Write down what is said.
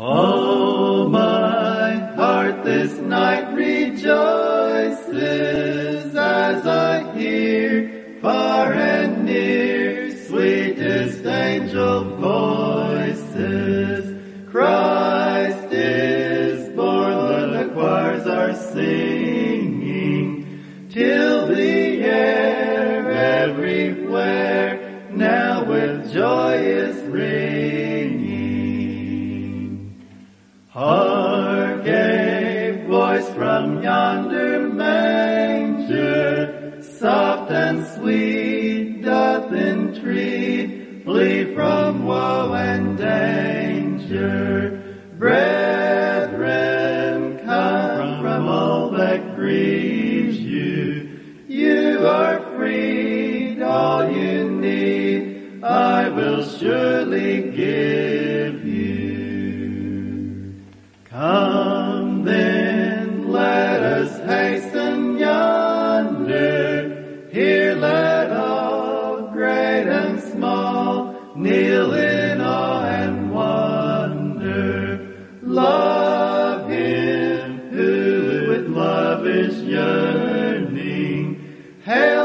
Oh, my heart this night rejoices as I hear far and near sweetest angel voices. Christ is born, the choirs are singing till the air everywhere now with joy is ringing. Hark, a voice from yonder manger, soft and sweet doth entreat, flee from woe and danger. Brethren, come from all that grieves you. You are freed, all you need, I will surely give you. Come then, let us hasten yonder. Here let all, great and small, kneel in awe and wonder. Love him who with love is yearning. Hail